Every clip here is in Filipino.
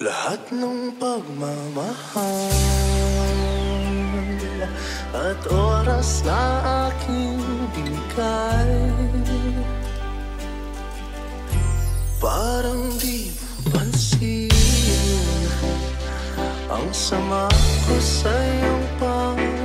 Lahat ng pagmamahal at oras na aking binigay, parang di mapansin ang sama ko sa iyong paningin.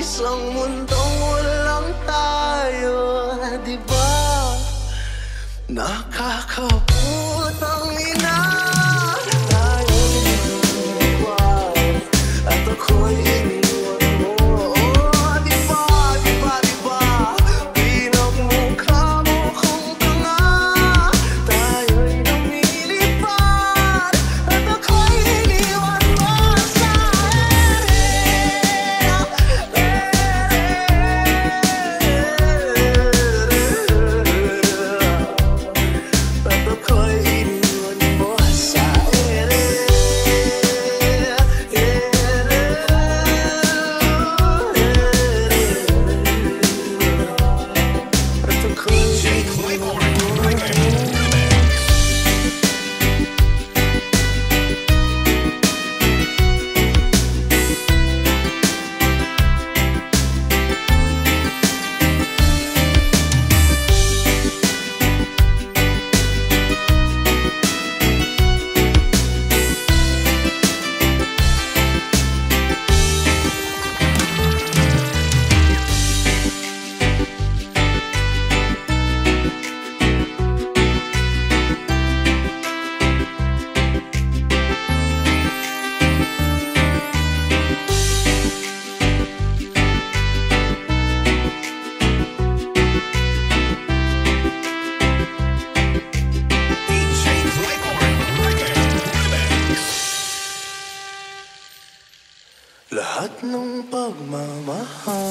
Isang mundong walang tayo, di ba? Nakakaputang ina, tayo'y iniwan at ako'y iniwan mo. Oh, di ba, di ba, di ba? Pinagmukha mo kong tanga, tayo'y lumilipad at ako'y iniwan mo sa Lahat ng pagmamahal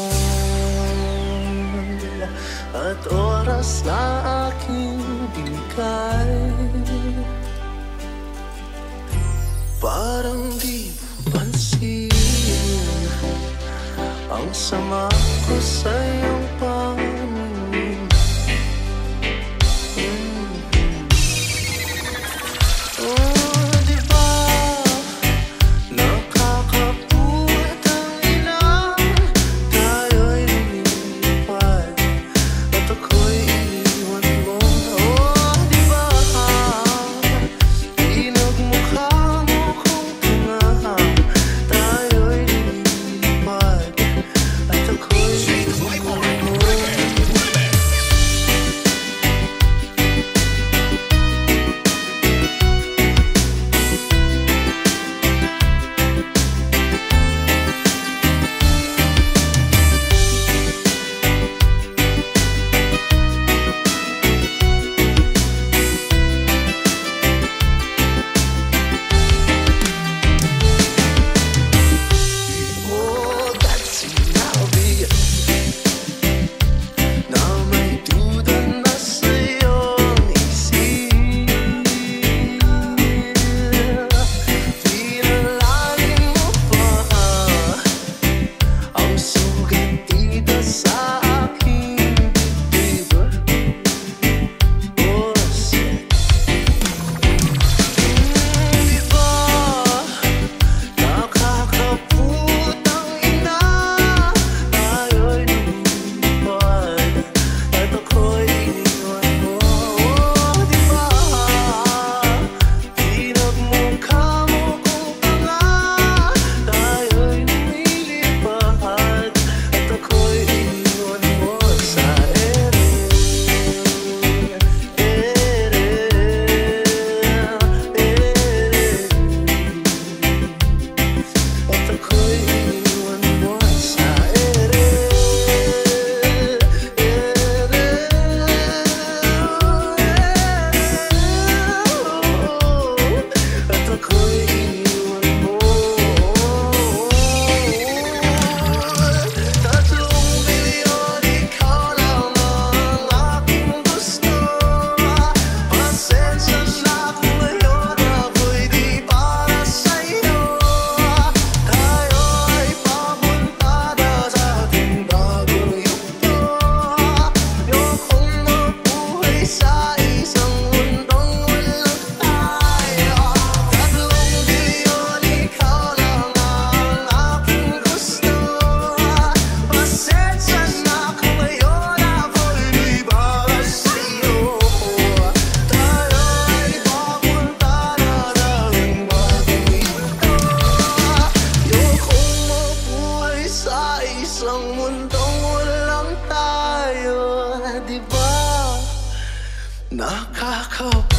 at oras na aking bigay, parang di pansin ang sama ko sa iyong paningin. Nakaka